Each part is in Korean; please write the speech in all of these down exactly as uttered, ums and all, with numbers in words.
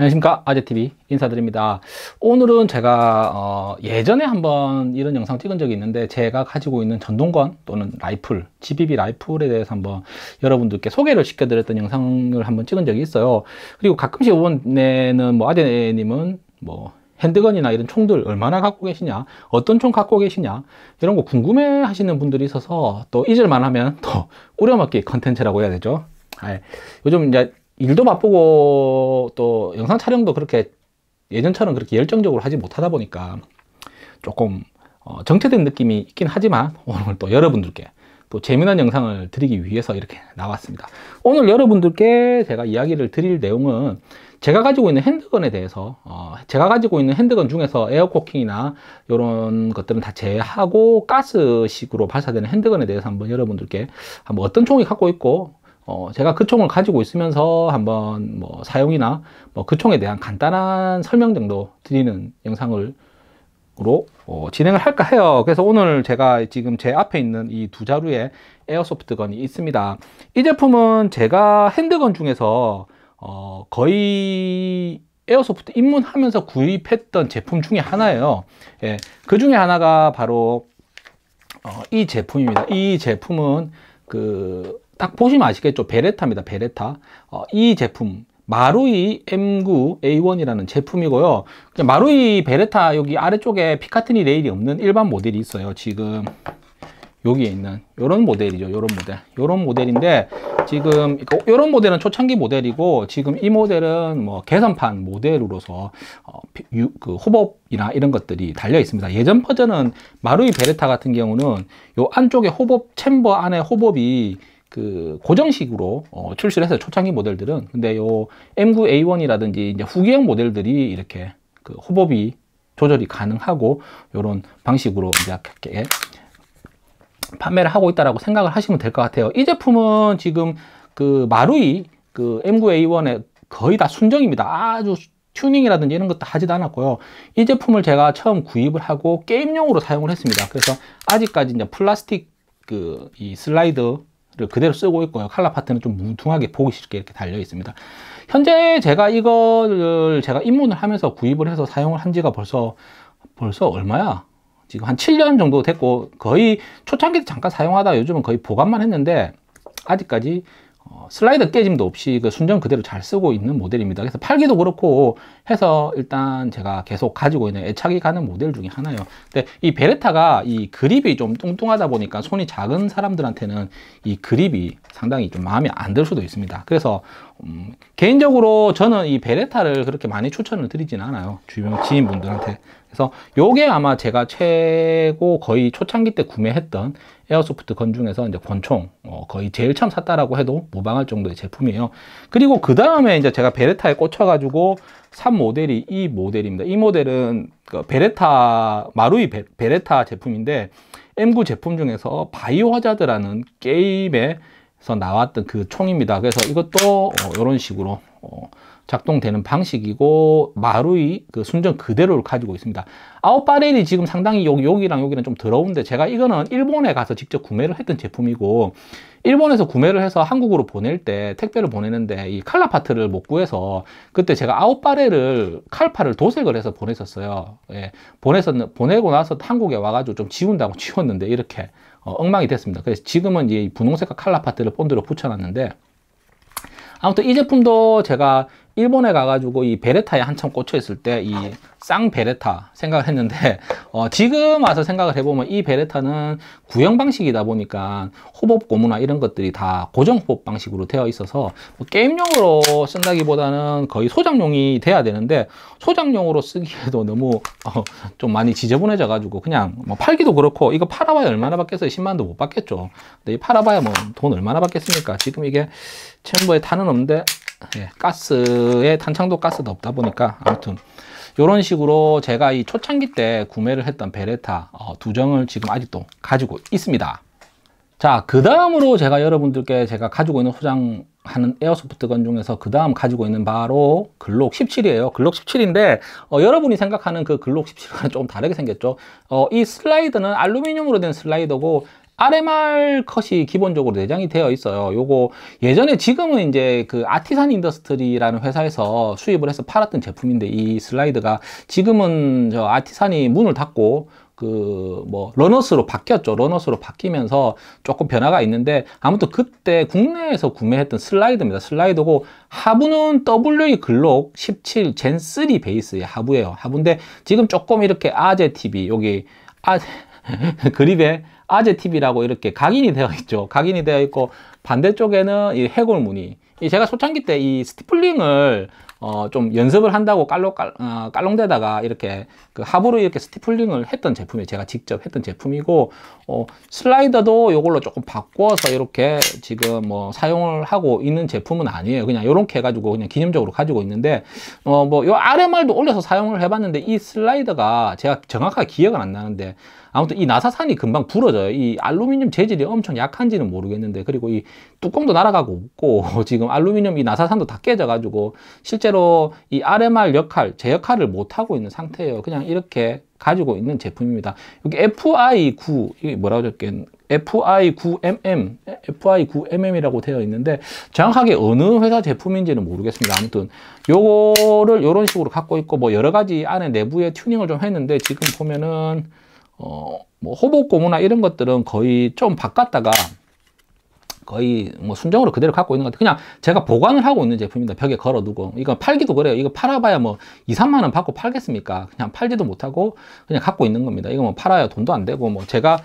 안녕하십니까, 아재티비 인사드립니다. 오늘은 제가 어 예전에 한번 이런 영상 찍은 적이 있는데, 제가 가지고 있는 전동건 또는 라이플, 지비비 라이플에 대해서 한번 여러분들께 소개를 시켜드렸던 영상을 한번 찍은 적이 있어요. 그리고 가끔씩 이번에는 뭐 아재님은 뭐 핸드건이나 이런 총들 얼마나 갖고 계시냐, 어떤 총 갖고 계시냐, 이런 거 궁금해 하시는 분들이 있어서 또 잊을만 하면 또 우려먹기 컨텐츠라고 해야 되죠. 네, 요즘 이제 일도 바쁘고 또 영상 촬영도 그렇게 예전처럼 그렇게 열정적으로 하지 못하다 보니까 조금 어 정체된 느낌이 있긴 하지만, 오늘 또 여러분들께 또 재미난 영상을 드리기 위해서 이렇게 나왔습니다. 오늘 여러분들께 제가 이야기를 드릴 내용은, 제가 가지고 있는 핸드건에 대해서 어 제가 가지고 있는 핸드건 중에서 에어코킹이나 이런 것들은 다 제외하고 가스식으로 발사되는 핸드건에 대해서 한번 여러분들께 한번 어떤 총이 갖고 있고, 어, 제가 그 총을 가지고 있으면서 한번 뭐 사용이나 뭐 그 총에 대한 간단한 설명 정도 드리는 영상으로 어, 진행을 할까 해요. 그래서 오늘 제가 지금 제 앞에 있는 이 두 자루의 에어소프트건이 있습니다. 이 제품은 제가 핸드건 중에서 어, 거의 에어소프트 입문하면서 구입했던 제품 중에 하나예요. 예, 그 중에 하나가 바로 어, 이 제품입니다. 이 제품은 그 딱 보시면 아시겠죠? 베레타입니다. 베레타. 어, 이 제품 마루이 엠 구 에이 원이라는 제품이고요. 마루이 베레타 여기 아래쪽에 피카티니 레일이 없는 일반 모델이 있어요. 지금 여기에 있는 이런 모델이죠. 이런 모델. 이런 모델인데, 지금 이런 모델은 초창기 모델이고, 지금 이 모델은 뭐 개선판 모델으로서 어, 유, 그 호법이나 이런 것들이 달려 있습니다. 예전 버전은 마루이 베레타 같은 경우는 요 안쪽에 호법 챔버 안에 호법이 그 고정식으로 어, 출시를 해서 초창기 모델들은. 근데 요 엠 구 에이 원이라든지 이제 후기형 모델들이 이렇게 그 호법이 조절이 가능하고 요런 방식으로 이제 이렇게 판매를 하고 있다라고 생각을 하시면 될 것 같아요. 이 제품은 지금 그 마루이 그 엠 구 에이 원에 거의 다 순정입니다. 아주 튜닝이라든지 이런 것도 하지도 않았고요. 이 제품을 제가 처음 구입을 하고 게임용으로 사용을 했습니다. 그래서 아직까지 이제 플라스틱 그 이 슬라이드 를 그대로 쓰고 있고요. 칼라 파트는 좀 뭉퉁하게 보기 쉽게 이렇게 달려 있습니다. 현재 제가 이거를 제가 입문을 하면서 구입을 해서 사용을 한 지가 벌써 벌써 얼마야? 지금 한 칠 년 정도 됐고, 거의 초창기도 잠깐 사용하다 요즘은 거의 보관만 했는데, 아직까지 어, 슬라이드 깨짐도 없이 그 순정 그대로 잘 쓰고 있는 모델입니다. 그래서 팔기도 그렇고 해서 일단 제가 계속 가지고 있는 애착이 가는 모델 중에 하나예요. 근데 이 베레타가 이 그립이 좀 뚱뚱하다 보니까 손이 작은 사람들한테는 이 그립이 상당히 좀 마음에 안 들 수도 있습니다. 그래서 음, 개인적으로 저는 이 베레타를 그렇게 많이 추천을 드리진 않아요. 주변 지인분들한테. 그래서 요게 아마 제가 최고 거의 초창기 때 구매했던 에어소프트 건 중에서 이제 권총 어, 거의 제일 처음 샀다라고 해도 무방할 정도의 제품이에요. 그리고 그 다음에 이제 제가 베레타에 꽂혀가지고 산 모델이 이 모델입니다. 이 모델은 그 베레타 마루이 베, 베레타 제품인데, 엠 구 제품 중에서 바이오 하자드라는 게임에서 나왔던 그 총입니다. 그래서 이것도 어, 이런 식으로 어, 작동되는 방식이고, 마루이 그 순정 그대로를 가지고 있습니다. 아웃바렐이 지금 상당히 여기, 여기랑 여기랑 좀 더러운데, 제가 이거는 일본에 가서 직접 구매를 했던 제품이고, 일본에서 구매를 해서 한국으로 보낼 때 택배를 보내는데 이 칼라 파트를 못 구해서, 그때 제가 아웃바렐을 칼파를 도색을 해서 보냈었어요. 예, 보냈었, 보내고 나서 한국에 와가지고 좀 지운다고 지웠는데 이렇게 어, 엉망이 됐습니다. 그래서 지금은 이 분홍색과 칼라 파트를 본드로 붙여놨는데, 아무튼 이 제품도 제가 일본에 가가지고 이 베레타에 한참 꽂혀있을 때 이 쌍 베레타 생각을 했는데, 어 지금 와서 생각을 해보면 이 베레타는 구형 방식이다 보니까 호법 고무나 이런 것들이 다 고정 호법 방식으로 되어 있어서 뭐 게임용으로 쓴다기보다는 거의 소장용이 돼야 되는데, 소장용으로 쓰기에도 너무 어 좀 많이 지저분해져 가지고 그냥 뭐 팔기도 그렇고, 이거 팔아봐야 얼마나 받겠어요? 십만도 못 받겠죠. 근데 팔아봐야 뭐 돈 얼마나 받겠습니까? 지금 이게 챔버에 탄은 없는데, 예, 가스에 탄창도 가스도 없다 보니까, 아무튼 이런 식으로 제가 이 초창기 때 구매를 했던 베레타 어, 두 정을 지금 아직도 가지고 있습니다. 자, 그 다음으로 제가 여러분들께 제가 가지고 있는 소장하는 에어소프트건 중에서 그 다음 가지고 있는 바로 글록 십칠이에요. 글록 십칠인데 어, 여러분이 생각하는 그 글록 십칠과는 조금 다르게 생겼죠. 어, 이 슬라이드는 알루미늄으로 된 슬라이더고, 알엠알 컷이 기본적으로 내장이 되어 있어요. 요거 예전에, 지금은 이제 그 아티산 인더스트리라는 회사에서 수입을 해서 팔았던 제품인데, 이 슬라이드가 지금은 저 아티산이 문을 닫고 그 뭐 러너스로 바뀌었죠. 러너스로 바뀌면서 조금 변화가 있는데, 아무튼 그때 국내에서 구매했던 슬라이드입니다. 슬라이드고, 하부는 더블유 이 글록 십칠 젠 쓰리 베이스의 하부예요. 하부인데 지금 조금 이렇게 아재티비, 여기 아 그립에 아재티비라고 이렇게 각인이 되어 있죠. 각인이 되어 있고, 반대쪽에는 이 해골 무늬. 제가 초창기 때 이 스티플링을 어, 좀 연습을 한다고 깔롱, 깔, 어, 깔롱대다가 이렇게 그 하부로 이렇게 스티플링을 했던 제품이에요. 제가 직접 했던 제품이고, 어, 슬라이더도 이걸로 조금 바꿔서 이렇게 지금 뭐 사용을 하고 있는 제품은 아니에요. 그냥 요렇게 해가지고 그냥 기념적으로 가지고 있는데, 어, 뭐 요 알엠알도 올려서 사용을 해봤는데, 이 슬라이더가 제가 정확하게 기억은 안 나는데, 아무튼 이 나사산이 금방 부러져요. 이 알루미늄 재질이 엄청 약한지는 모르겠는데, 그리고 이 뚜껑도 날아가고 없고, 지금 알루미늄 이 나사산도 다 깨져가지고 실제로 이 알엠알 역할, 제 역할을 못하고 있는 상태예요. 그냥 이렇게 가지고 있는 제품입니다. 여기 에프아이 나인, 이게 뭐라고 적혀있는, 에프아이 나인 엠엠, 에프아이 나인 엠엠이라고 되어 있는데, 정확하게 어느 회사 제품인지는 모르겠습니다. 아무튼 요거를 요런 식으로 갖고 있고, 뭐 여러 가지 안에 내부에 튜닝을 좀 했는데, 지금 보면은 어, 뭐 호복 고무나 이런 것들은 거의 좀 바꿨다가 거의 뭐 순정으로 그대로 갖고 있는 것 같아요. 그냥 제가 보관을 하고 있는 제품입니다. 벽에 걸어 두고. 이거 팔기도 그래요. 이거 팔아봐야 뭐 이, 삼만 원 받고 팔겠습니까? 그냥 팔지도 못하고 그냥 갖고 있는 겁니다. 이거 뭐 팔아야 돈도 안 되고, 뭐 제가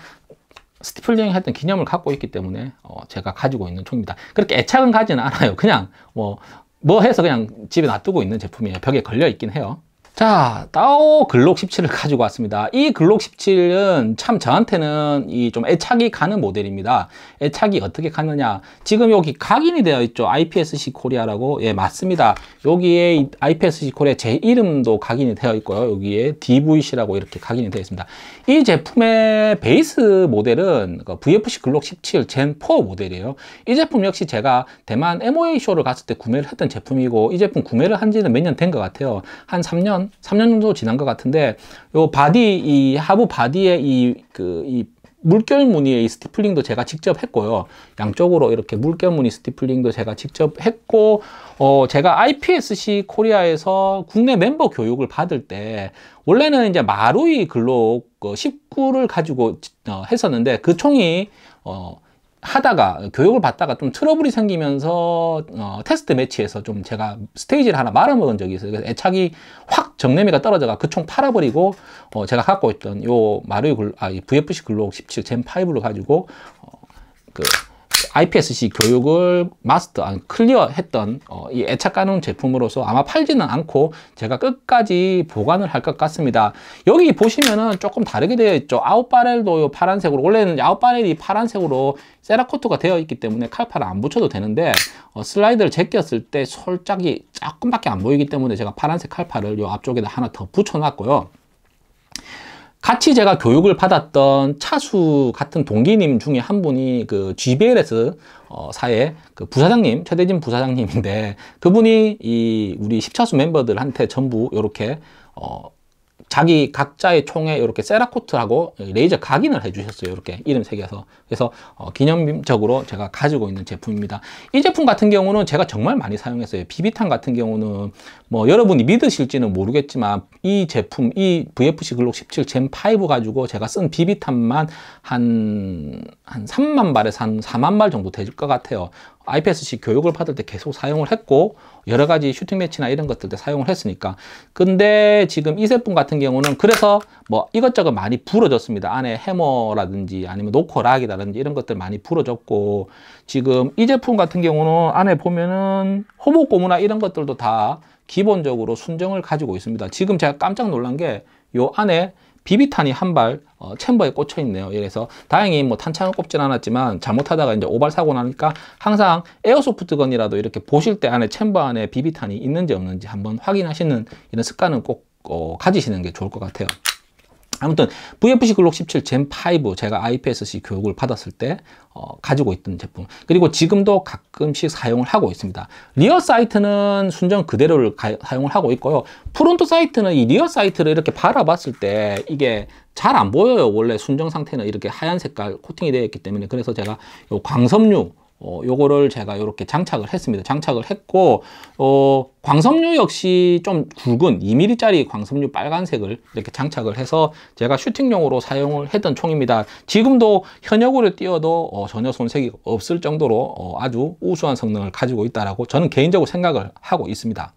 스티플링 했던 기념을 갖고 있기 때문에 어, 제가 가지고 있는 총입니다. 그렇게 애착은 가지는 않아요. 그냥 뭐, 뭐 해서 그냥 집에 놔두고 있는 제품이에요. 벽에 걸려 있긴 해요. 자, 다오 글록 십칠을 가지고 왔습니다. 이 글록 십칠은 참 저한테는 이 좀 애착이 가는 모델입니다. 애착이 어떻게 가느냐, 지금 여기 각인이 되어 있죠. 아이피에스씨 코리아라고. 예, 맞습니다. 여기에 아이피에스씨 코리아 제 이름도 각인이 되어 있고요. 여기에 디브이씨라고 이렇게 각인이 되어 있습니다. 이 제품의 베이스 모델은 브이에프씨 글록 십칠 젠 사 모델이에요. 이 제품 역시 제가 대만 엠오에이 쇼를 갔을 때 구매를 했던 제품이고, 이 제품 구매를 한 지는 몇 년 된 것 같아요. 한 삼 년 삼 년 정도 지난 것 같은데, 요 바디, 이 하부 바디에 이, 그, 이 물결 무늬의 이 스티플링도 제가 직접 했고요. 양쪽으로 이렇게 물결 무늬 스티플링도 제가 직접 했고, 어, 제가 아이피에스씨 코리아에서 국내 멤버 교육을 받을 때, 원래는 이제 마루이 글록 십구를 가지고 어, 했었는데, 그 총이, 어, 하다가 교육을 받다가 좀 트러블이 생기면서 어, 테스트 매치에서 좀 제가 스테이지를 하나 말아먹은 적이 있어요. 그래서 애착이 확 정내미가 떨어져가 그 총 팔아버리고, 어, 제가 갖고 있던 요 마루이 글, 아, 브이에프씨 글록 십칠 젠 파이브를 가지고 어, 그 아이피에스씨 교육을 마스터, 아니, 클리어 했던 어, 이 애착 가는 제품으로서 아마 팔지는 않고 제가 끝까지 보관을 할 것 같습니다. 여기 보시면은 조금 다르게 되어 있죠. 아웃바렐도 파란색으로, 원래는 아웃바렐이 파란색으로 세라코트가 되어 있기 때문에 칼파를 안 붙여도 되는데, 어, 슬라이드를 제꼈을 때 솔짝이 조금밖에 안 보이기 때문에 제가 파란색 칼파를 요 앞쪽에다 하나 더 붙여놨고요. 같이 제가 교육을 받았던 차수 같은 동기님 중에 한 분이 그 지비엘에스 어, 사의 그 부사장님, 최대진 부사장님인데, 그분이 이 우리 십 차수 멤버들한테 전부 이렇게 어, 자기 각자의 총에 이렇게 세라코트하고 레이저 각인을 해주셨어요. 이렇게 이름 새겨서. 그래서 어, 기념적으로 제가 가지고 있는 제품입니다. 이 제품 같은 경우는 제가 정말 많이 사용했어요. 비비탄 같은 경우는 뭐 여러분이 믿으실지는 모르겠지만, 이 제품, 이 브이에프씨 글록 십칠 젠 파이브 가지고 제가 쓴 비비탄만 한, 한 삼만 발에서 한 사만 발 정도 될 것 같아요. 아이피에스씨 교육을 받을 때 계속 사용을 했고, 여러 가지 슈팅 매치나 이런 것들 때 사용을 했으니까. 근데 지금 이 제품 같은 경우는 그래서 뭐 이것저것 많이 부러졌습니다. 안에 해머라든지 아니면 노코락이라든지 이런 것들 많이 부러졌고, 지금 이 제품 같은 경우는 안에 보면은 호복 고무나 이런 것들도 다 기본적으로 순정을 가지고 있습니다. 지금 제가 깜짝 놀란 게 요 안에 비비탄이 한 발 어, 챔버에 꽂혀 있네요. 그래서 다행히 뭐 탄창을 꼽진 않았지만, 잘못하다가 이제 오발 사고 나니까 항상 에어소프트건이라도 이렇게 보실 때 안에 챔버 안에 비비탄이 있는지 없는지 한번 확인하시는 이런 습관은 꼭 어, 가지시는 게 좋을 것 같아요. 아무튼 브이에프씨 글록 십칠 젠 파이브 제가 아이피에스씨 교육을 받았을 때 어, 가지고 있던 제품, 그리고 지금도 가끔씩 사용을 하고 있습니다. 리어 사이트는 순정 그대로를 가, 사용을 하고 있고요. 프론트 사이트는 이 리어 사이트를 이렇게 바라봤을 때 이게 잘 안 보여요. 원래 순정 상태는 이렇게 하얀 색깔 코팅이 되어 있기 때문에. 그래서 제가 요 광섬유 어, 요거를 제가 이렇게 장착을 했습니다. 장착을 했고, 어, 광섬유 역시 좀 굵은 이 밀리미터짜리 광섬유 빨간색을 이렇게 장착을 해서 제가 슈팅용으로 사용을 했던 총입니다. 지금도 현역으로 띄어도 어, 전혀 손색이 없을 정도로 어, 아주 우수한 성능을 가지고 있다라고 저는 개인적으로 생각을 하고 있습니다.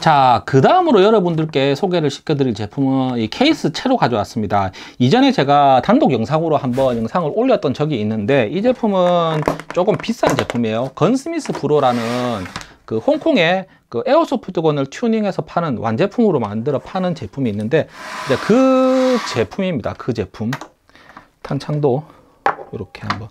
자, 그 다음으로 여러분들께 소개를 시켜드릴 제품은 이 케이스 채로 가져왔습니다. 이전에 제가 단독 영상으로 한번 영상을 올렸던 적이 있는데, 이 제품은 조금 비싼 제품이에요. 건스미스 브로라는 그 홍콩의 그 에어소프트건을 튜닝해서 파는 완제품으로 만들어 파는 제품이 있는데, 이제 그 제품입니다. 그 제품 탄창도 이렇게 한번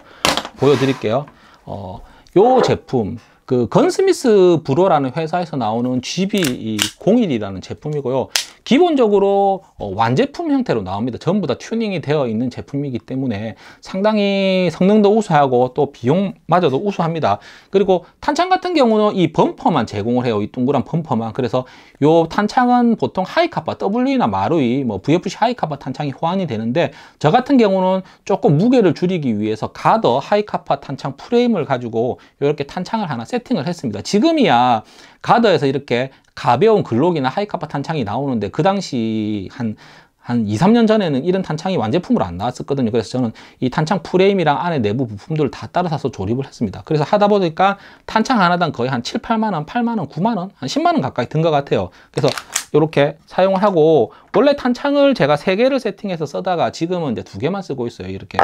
보여드릴게요. 어, 요 제품, 그 건스미스 브로라는 회사에서 나오는 지비 공십이라는 제품이고요. 기본적으로 어, 완제품 형태로 나옵니다. 전부 다 튜닝이 되어 있는 제품이기 때문에 상당히 성능도 우수하고 또 비용마저도 우수합니다. 그리고 탄창 같은 경우는 이 범퍼만 제공을 해요. 이 둥그란 범퍼만. 그래서 요 탄창은 보통 하이카파, 더블유이나 마루이, 뭐 브이에프씨 하이카파 탄창이 호환이 되는데, 저 같은 경우는 조금 무게를 줄이기 위해서 가더 하이카파 탄창 프레임을 가지고 이렇게 탄창을 하나 세팅을 했습니다. 지금이야 가더에서 이렇게 가벼운 글록이나 하이카파 탄창이 나오는데, 그 당시 한, 한 이, 삼 년 전에는 이런 탄창이 완제품으로 안 나왔었거든요. 그래서 저는 이 탄창 프레임이랑 안에 내부 부품들을 다 따로 사서 조립을 했습니다. 그래서 하다 보니까 탄창 하나당 거의 한 칠, 팔만 원, 팔만 원, 구만 원, 한 십만 원 가까이 든 것 같아요. 그래서 이렇게 사용을 하고, 원래 탄창을 제가 세 개를 세팅해서 쓰다가 지금은 이제 두 개만 쓰고 있어요. 이렇게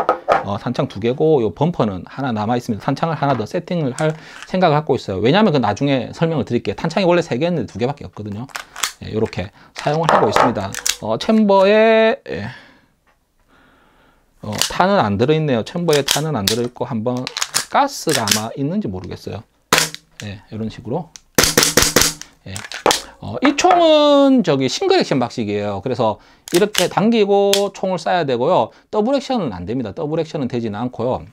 어, 탄창 두 개고 요 범퍼는 하나 남아있습니다. 탄창을 하나 더 세팅을 할 생각을 갖고 있어요. 왜냐하면 그 나중에 설명을 드릴게요. 탄창이 원래 세 개였는데 두 개밖에 없거든요. 예, 이렇게 사용을 하고 있습니다. 어, 챔버에 예. 어, 탄은 안 들어있네요. 챔버에 탄은 안 들어있고, 한번 가스가 아마 있는지 모르겠어요. 예, 이런 식으로. 예. 어, 이 총은 저기 싱글 액션 박식이에요. 그래서 이렇게 당기고 총을 쏴야 되고요. 더블 액션은 안 됩니다. 더블 액션은 되지는 않고요.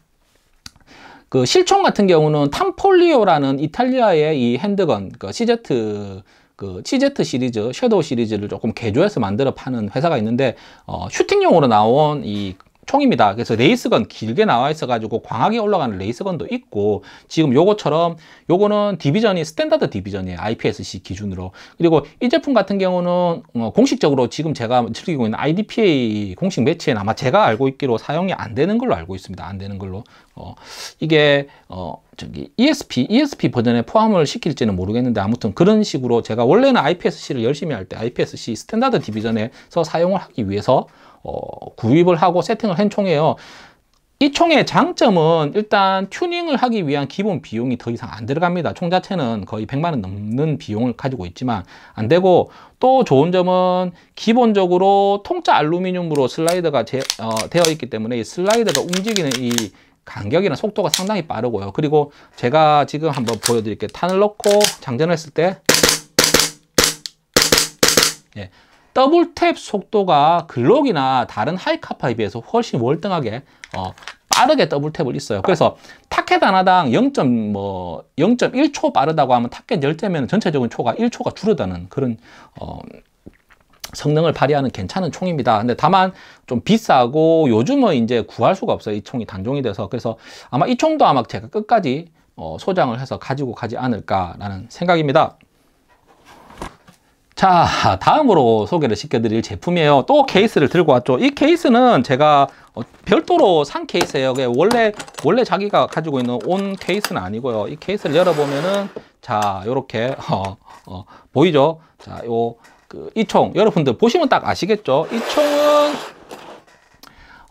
그 실총 같은 경우는 탐폴리오라는 이탈리아의 이 핸드건, 그 씨제트, 그 씨제트 시리즈, 섀도우 시리즈를 조금 개조해서 만들어 파는 회사가 있는데, 어, 슈팅용으로 나온 이 총입니다. 그래서 레이스건 길게 나와 있어 가지고 광학이 올라가는 레이스건도 있고, 지금 요거처럼 요거는 디비전이 스탠다드 디비전이에요. 아이피에스씨 기준으로. 그리고 이 제품 같은 경우는 어, 공식적으로 지금 제가 즐기고 있는 아이디피에이 공식 매치에는 아마 제가 알고 있기로 사용이 안 되는 걸로 알고 있습니다. 안 되는 걸로. 어, 이게 어, 저기 이에스피, 이에스피 버전에 포함을 시킬지는 모르겠는데, 아무튼 그런 식으로 제가 원래는 아이피에스씨를 열심히 할 때 아이피에스씨 스탠다드 디비전에서 사용을 하기 위해서 어, 구입을 하고 세팅을 한 총이에요. 이 총의 장점은 일단 튜닝을 하기 위한 기본 비용이 더 이상 안 들어갑니다. 총 자체는 거의 백만 원 넘는 비용을 가지고 있지만 안 되고, 또 좋은 점은 기본적으로 통짜 알루미늄으로 슬라이더가 제, 어, 되어 있기 때문에 이 슬라이더가 움직이는 이 간격이나 속도가 상당히 빠르고요. 그리고 제가 지금 한번 보여드릴게요. 탄을 넣고 장전했을 때 예. 더블 탭 속도가 글록이나 다른 하이카파에 비해서 훨씬 월등하게 어, 빠르게 더블 탭을 있어요. 그래서 타켓 하나당 영 점 일 초 빠르다고 하면 타켓 열 대면 전체적인 초가 일 초가 줄어드는 그런 어, 성능을 발휘하는 괜찮은 총입니다. 근데 다만 좀 비싸고 요즘은 이제 구할 수가 없어요. 이 총이 단종이 돼서. 그래서 아마 이 총도 아마 제가 끝까지 어, 소장을 해서 가지고 가지 않을까라는 생각입니다. 자, 다음으로 소개를 시켜드릴 제품이에요. 또 케이스를 들고 왔죠. 이 케이스는 제가 별도로 산 케이스예요. 원래 원래 자기가 가지고 있는 온 케이스는 아니고요. 이 케이스를 열어보면은 자, 요렇게 어, 어, 보이죠? 자, 요 그, 이 총 여러분들 보시면 딱 아시겠죠? 이 총은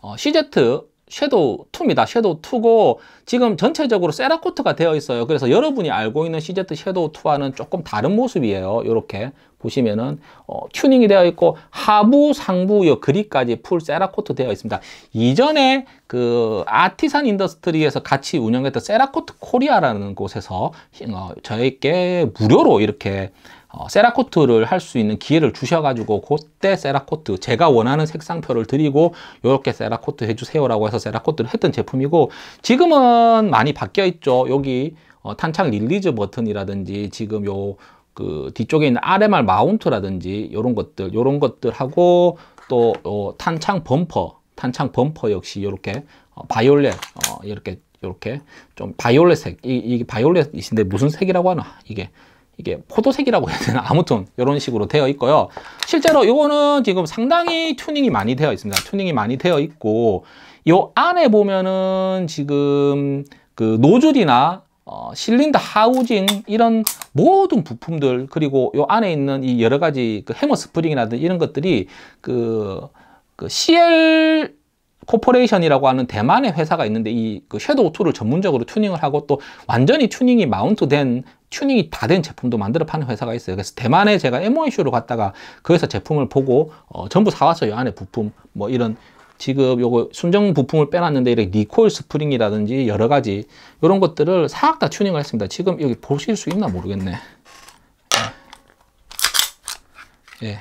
어, 씨제트 섀도우 투입니다. 섀도우 투고 지금 전체적으로 세라코트가 되어 있어요. 그래서 여러분이 알고 있는 씨제트 섀도우 투와는 조금 다른 모습이에요. 이렇게 보시면은 어, 튜닝이 되어 있고, 하부, 상부, 요 그립까지 풀 세라코트 되어 있습니다. 이전에 그 아티산 인더스트리에서 같이 운영했던 세라코트 코리아라는 곳에서 어, 저에게 무료로 이렇게 어, 세라코트를 할 수 있는 기회를 주셔가지고 그때 세라코트 제가 원하는 색상표를 드리고 이렇게 세라코트 해주세요라고 해서 세라코트를 했던 제품이고, 지금은 많이 바뀌어 있죠. 여기 어, 탄창 릴리즈 버튼이라든지 지금 요 그 뒤쪽에 있는 알 엠 알 마운트라든지 요런 것들 요런 것들하고 또 요 탄창 범퍼 탄창 범퍼 역시 요렇게 어, 바이올렛 어, 이렇게 요렇게 좀 바이올렛색 이, 이게 바이올렛인데 무슨 색이라고 하나 이게 이게 포도색이라고 해야 되나? 아무튼 이런 식으로 되어 있고요. 실제로 이거는 지금 상당히 튜닝이 많이 되어 있습니다. 튜닝이 많이 되어 있고, 이 안에 보면은 지금 그 노즐이나 어, 실린더 하우징 이런 모든 부품들, 그리고 이 안에 있는 이 여러 가지 그 해머 스프링이라든지 이런 것들이 그, 그 씨엘 코퍼레이션이라고 하는 대만의 회사가 있는데 이 그 섀도우 이를 전문적으로 튜닝을 하고 또 완전히 튜닝이 마운트된 튜닝이 다 된 제품도 만들어 파는 회사가 있어요. 그래서 대만에 제가 엠 오 에이 쇼로 갔다가 거기서 제품을 보고 어, 전부 사왔어요. 요 안에 부품 뭐 이런 지금 요거 순정 부품을 빼놨는데 이렇게 리콜 스프링이라든지 여러 가지 이런 것들을 싹 다 튜닝을 했습니다. 지금 여기 보실 수 있나 모르겠네. 예.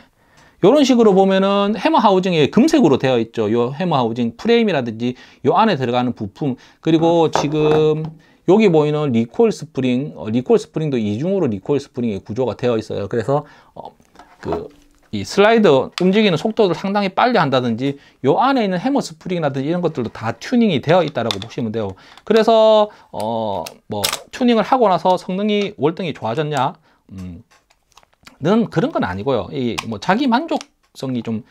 이런 식으로 보면은 해머 하우징이 금색으로 되어 있죠. 요 해머 하우징 프레임이라든지 요 안에 들어가는 부품, 그리고 지금 여기 보이는 리콜 스프링, 어, 리콜 스프링도 이중으로 리콜 스프링의 구조가 되어 있어요. 그래서 어, 그 이 슬라이더 움직이는 속도를 상당히 빨리 한다든지 요 안에 있는 해머 스프링이라든지 이런 것들도 다 튜닝이 되어 있다라고 보시면 돼요. 그래서 어, 뭐 튜닝을 하고 나서 성능이 월등히 좋아졌냐? 음. 는 그런 건 아니고요. 이 뭐 자기 만족성이 좀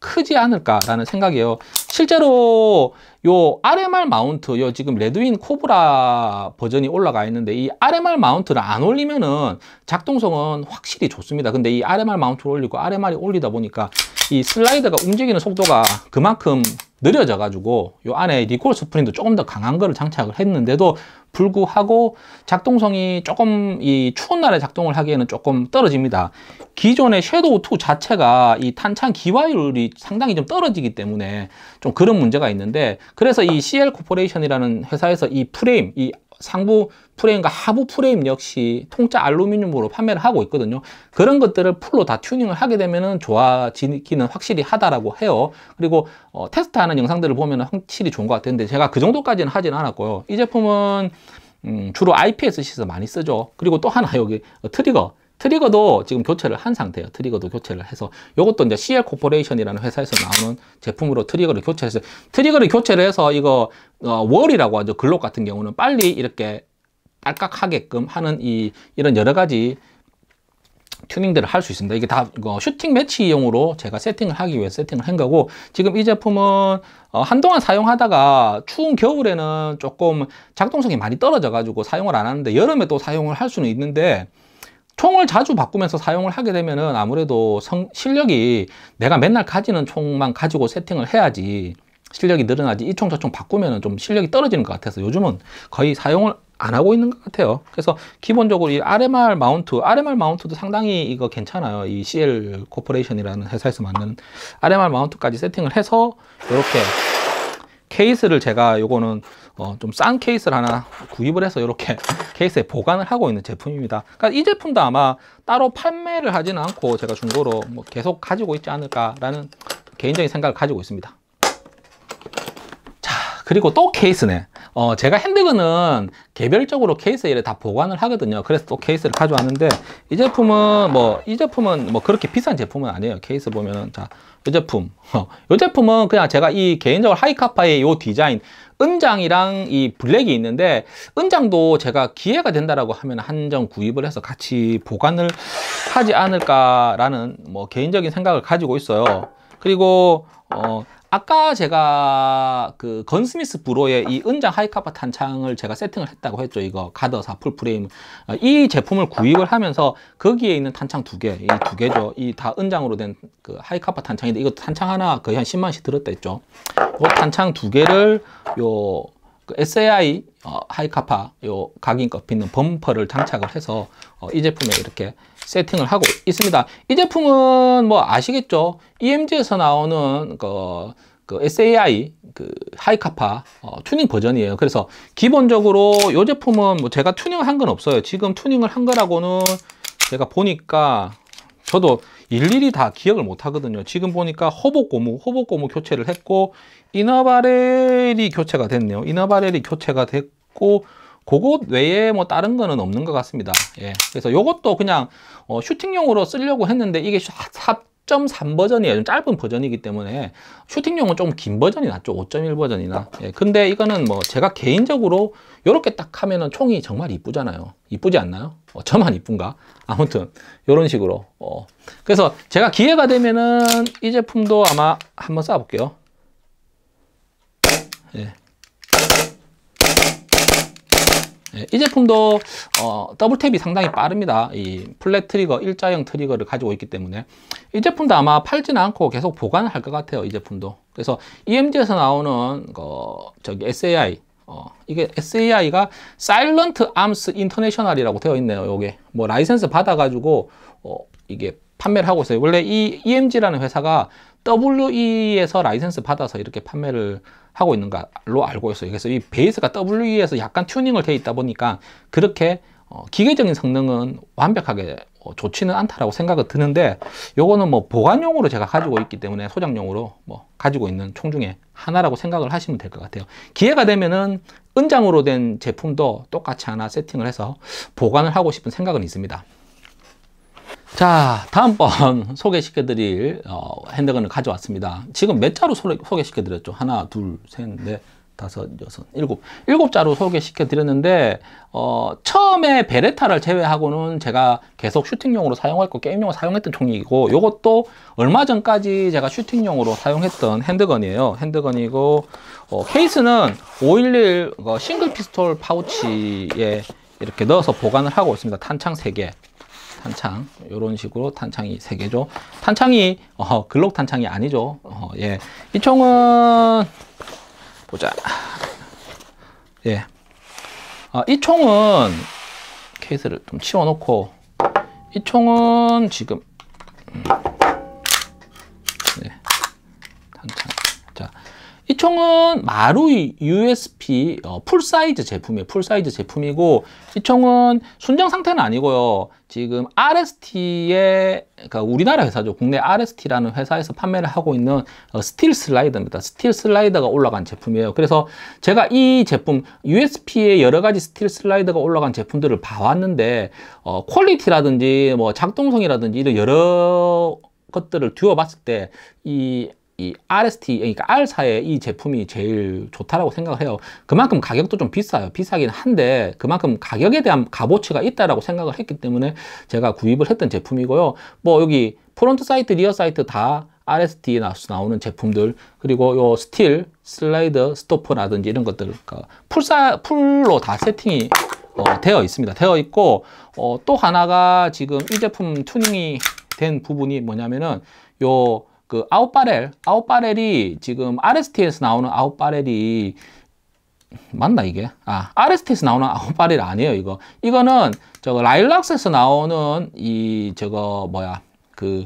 크지 않을까라는 생각이에요. 실제로 요 알 엠 알 마운트, 요 지금 레드윈 코브라 버전이 올라가 있는데 이 알 엠 알 마운트를 안 올리면은 작동성은 확실히 좋습니다. 근데 이 알 엠 알 마운트를 올리고 알 엠 알이 올리다 보니까 이 슬라이더가 움직이는 속도가 그만큼 느려져 가지고 요 안에 리콜 스프링도 조금 더 강한 거를 장착을 했는데도 불구하고 작동성이 조금 이 추운 날에 작동을 하기에는 조금 떨어집니다. 기존의 섀도우 투 자체가 이 탄창 기화율이 상당히 좀 떨어지기 때문에 좀 그런 문제가 있는데, 그래서 이 씨엘 코퍼레이션이라는 회사에서 이 프레임, 이 상부 프레임과 하부 프레임 역시 통짜 알루미늄으로 판매를 하고 있거든요. 그런 것들을 풀로 다 튜닝을 하게 되면은 좋아지기는 확실히 하다라고 해요. 그리고 어, 테스트하는 영상들을 보면 확실히 좋은 것 같은데 제가 그 정도까지는 하진 않았고요. 이 제품은 음, 주로 아이 피 에스 씨에서 많이 쓰죠. 그리고 또 하나 여기 트리거. 트리거도 지금 교체를 한 상태예요. 트리거도 교체를 해서 이것도 이제 씨엘 코퍼레이션이라는 회사에서 나오는 제품으로 트리거를 교체했어요. 트리거를 교체를 해서 이거 어, 월이라고 하죠. 글록 같은 경우는 빨리 이렇게 딸깍하게끔 하는 이 이런 여러 가지 튜닝들을 할 수 있습니다. 이게 다 어, 슈팅 매치용으로 제가 세팅을 하기 위해 세팅을 한 거고, 지금 이 제품은 어, 한동안 사용하다가 추운 겨울에는 조금 작동성이 많이 떨어져 가지고 사용을 안 하는데 여름에 또 사용을 할 수는 있는데, 총을 자주 바꾸면서 사용을 하게 되면은 아무래도 성, 실력이 내가 맨날 가지는 총만 가지고 세팅을 해야지 실력이 늘어나지, 이 총 저 총 바꾸면은 좀 실력이 떨어지는 것 같아서 요즘은 거의 사용을 안 하고 있는 것 같아요. 그래서 기본적으로 이 알 엠 알 마운트, 알 엠 알 마운트도 상당히 이거 괜찮아요. 이 씨엘 코퍼레이션이라는 회사에서 만드는 알 엠 알 마운트까지 세팅을 해서 이렇게 케이스를 제가 요거는 어 좀 싼 케이스를 하나 구입을 해서 이렇게 케이스에 보관을 하고 있는 제품입니다. 그러니까 이 제품도 아마 따로 판매를 하지는 않고 제가 중고로 뭐 계속 가지고 있지 않을까라는 개인적인 생각을 가지고 있습니다. 자, 그리고 또 케이스네. 어 제가 핸드건은 개별적으로 케이스에 다 보관을 하거든요. 그래서 또 케이스를 가져왔는데 이 제품은 뭐 이 제품은 뭐 그렇게 비싼 제품은 아니에요. 케이스 보면은 자, 이 제품, 어, 이 제품은 그냥 제가 이 개인적으로 하이카파의 이 디자인, 은장이랑 이 블랙이 있는데 은장도 제가 기회가 된다라고 하면 한정 구입을 해서 같이 보관을 하지 않을까라는 뭐 개인적인 생각을 가지고 있어요. 그리고 어, 아까 제가 그 건스미스 브로의 이 은장 하이카파 탄창을 제가 세팅을 했다고 했죠. 이거 가더 사 풀 프레임, 이 제품을 구입을 하면서 거기에 있는 탄창 두 개, 이 두 개죠. 이 다 은장으로 된 그 하이카파 탄창인데 이거 탄창 하나 거의 한 십만씩 들었다 했죠. 이 탄창 두 개를 요 그 에스 에이 아이 어, 하이카파 요 각인 꺾여 있는 범퍼를 장착을 해서 어, 이 제품에 이렇게 세팅을 하고 있습니다. 이 제품은 뭐 아시겠죠? 이 엠 지에서 나오는 그, 그 에스 에이 아이 그 하이카파 어, 튜닝 버전이에요. 그래서 기본적으로 이 제품은 뭐 제가 튜닝을 한 건 없어요. 지금 튜닝을 한 거라고는 제가 보니까 저도 일일이 다 기억을 못 하거든요. 지금 보니까 허복 고무, 허복 고무 교체를 했고, 이너바렐이 교체가 됐네요. 이너바렐이 교체가 됐고, 그것 외에 뭐 다른 거는 없는 것 같습니다. 예. 그래서 요것도 그냥 어, 슈팅용으로 쓰려고 했는데 이게 사 점 삼 버전이에요. 좀 짧은 버전이기 때문에 슈팅용은 좀 긴 버전이 낫죠. 오 점 일 버전이나. 예. 근데 이거는 뭐 제가 개인적으로 요렇게 딱 하면은 총이 정말 이쁘잖아요. 이쁘지 않나요? 어, 저만 이쁜가? 아무튼 요런 식으로. 어. 그래서 제가 기회가 되면은 이 제품도 아마 한번 쏴볼게요. 예. 이 제품도 어, 더블 탭이 상당히 빠릅니다. 이 플랫 트리거, 일자형 트리거를 가지고 있기 때문에 이 제품도 아마 팔지는 않고 계속 보관을 할 것 같아요. 이 제품도. 그래서 이엠지에서 나오는 어, 저기 에스에이아이, 어, 이게 에스에이아이가 사일런트 암스 인터내셔널이라고 되어 있네요. 요게 뭐 라이센스 받아가지고 어, 이게 판매를 하고 있어요. 원래 이 이엠지라는 회사가 더블유이에서 라이센스 받아서 이렇게 판매를 하고 있는 걸로 알고 있어요. 그래서 이 베이스가 더블유이에서 약간 튜닝을 되어 있다 보니까 그렇게 어, 기계적인 성능은 완벽하게 어, 좋지는 않다라고 생각이 드는데, 요거는 뭐 보관용으로 제가 가지고 있기 때문에 소장용으로 뭐 가지고 있는 총 중에 하나라고 생각을 하시면 될 것 같아요. 기회가 되면은 은장으로 된 제품도 똑같이 하나 세팅을 해서 보관을 하고 싶은 생각은 있습니다. 자, 다음번 소개시켜드릴 어, 핸드건을 가져왔습니다. 지금 몇 자로 소, 소개시켜드렸죠? 하나, 둘, 셋, 넷, 다섯, 여섯, 일곱. 일곱 자로 소개시켜드렸는데 어, 처음에 베레타를 제외하고는 제가 계속 슈팅용으로 사용했고 게임용으로 사용했던 총이고, 이것도 얼마 전까지 제가 슈팅용으로 사용했던 핸드건이에요. 핸드건이고 어, 케이스는 오일일 어, 싱글 피스톨 파우치에 이렇게 넣어서 보관을 하고 있습니다. 탄창 세 개. 탄창, 요런 식으로 탄창이 세 개죠. 탄창이, 어, 글록 탄창이 아니죠. 어, 예. 이 총은, 보자. 예. 아, 이 총은, 케이스를 좀 치워놓고, 이 총은 지금, 음. 예. 탄창. 자. 이 총은 마루이 유에스피 어, 풀사이즈 제품이에요. 풀사이즈 제품이고, 이 총은 순정 상태는 아니고요. 지금 알에스티의, 그러니까 우리나라 회사죠. 국내 알에스티라는 회사에서 판매를 하고 있는 어, 스틸 슬라이더입니다. 스틸 슬라이더가 올라간 제품이에요. 그래서 제가 이 제품, 유에스피의 여러 가지 스틸 슬라이더가 올라간 제품들을 봐왔는데, 어, 퀄리티라든지, 뭐, 작동성이라든지, 이런 여러 것들을 듀어봤을 때, 이, 이 알에스티, 그러니까 R사의 이 제품이 제일 좋다라고 생각을 해요. 그만큼 가격도 좀 비싸요. 비싸긴 한데 그만큼 가격에 대한 값어치가 있다라고 생각을 했기 때문에 제가 구입을 했던 제품이고요. 뭐 여기 프론트 사이트, 리어 사이트 다 알에스티에 나오는 제품들, 그리고 요 스틸, 슬라이더, 스토퍼라든지 이런 것들 풀사, 풀로 다 세팅이 어, 되어 있습니다. 되어 있고 어, 또 하나가 지금 이 제품 튜닝이 된 부분이 뭐냐면은 요 그 아웃바렐, 아웃바렐이 지금 알에스티에서 나오는 아웃바렐이 맞나 이게? 아, 알에스티에서 나오는 아웃바렐 아니에요 이거. 이거는 저거 라일락스에서 나오는 이 저거 뭐야 그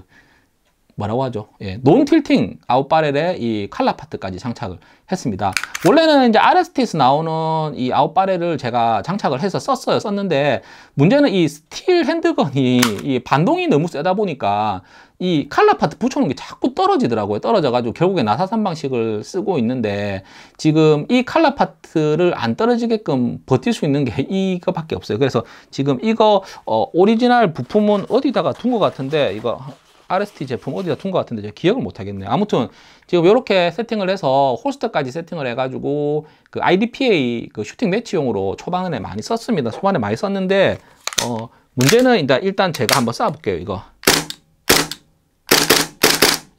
뭐라고 하죠? 예, 논 틸팅 아웃바렐에 이 칼라 파트까지 장착을 했습니다. 원래는 이제 알에스티에서 나오는 이 아웃바렐을 제가 장착을 해서 썼어요. 썼는데 문제는 이 스틸 핸드건이 이 반동이 너무 세다 보니까 이 칼라 파트 붙여놓은 게 자꾸 떨어지더라고요. 떨어져가지고 결국에 나사산 방식을 쓰고 있는데, 지금 이 칼라 파트를 안 떨어지게끔 버틸 수 있는 게 이거밖에 없어요. 그래서 지금 이거 어, 오리지널 부품은 어디다가 둔 것 같은데, 이거 알에스티 제품 어디다 둔 것 같은데 제가 기억을 못 하겠네요. 아무튼 지금 이렇게 세팅을 해서 홀스터까지 세팅을 해가지고 그 아이디피에이 그 슈팅 매치용으로 초반에 많이 썼습니다. 초반에 많이 썼는데 어, 문제는 일단 일단 제가 한번 쏴볼게요. 이거.